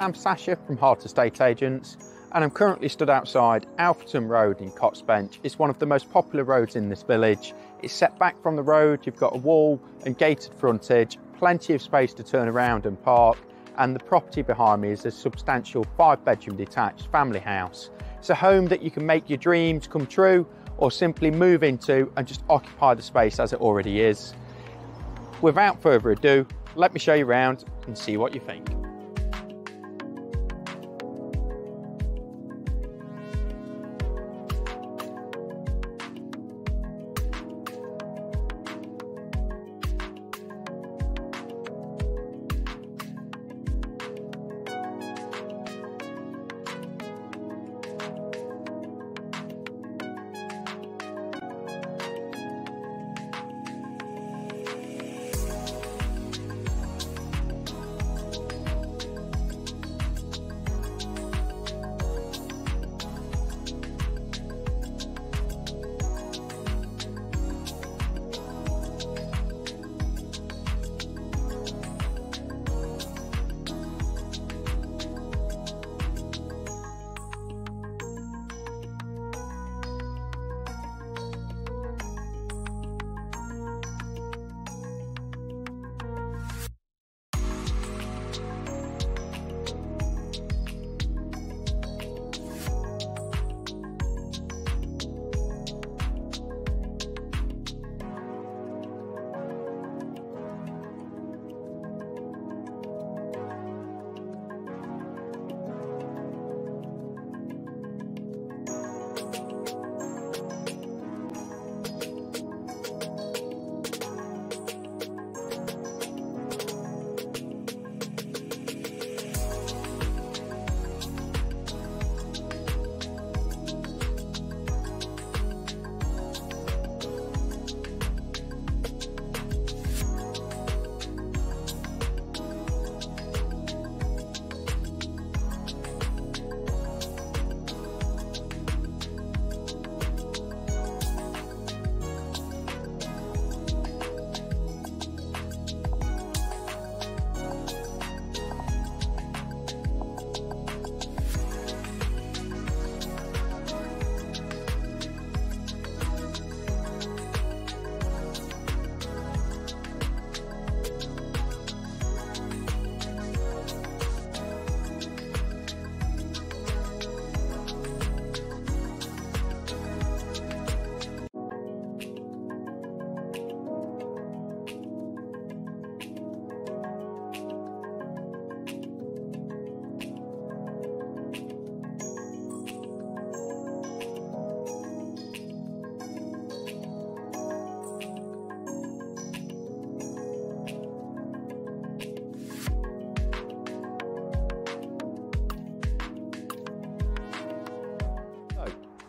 I'm Sasha from Haart Estate Agents, and I'm currently stood outside Alfreton Road in Coxbench. It's one of the most popular roads in this village. It's set back from the road, you've got a wall and gated frontage, plenty of space to turn around and park, and the property behind me is a substantial 5-bedroom detached family house. It's a home that you can make your dreams come true or simply move into and just occupy the space as it already is. Without further ado, let me show you around and see what you think.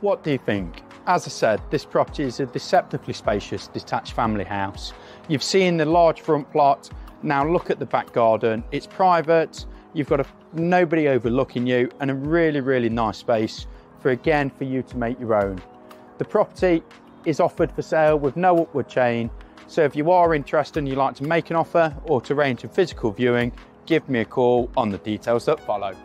What do you think? As I said, this property is a deceptively spacious detached family house. You've seen the large front plot, now look at the back garden. It's private, you've got nobody overlooking you, and a really, really nice space for you to make your own. The property is offered for sale with no upward chain, so if you are interested and you'd like to make an offer or to arrange a physical viewing, give me a call on the details that follow.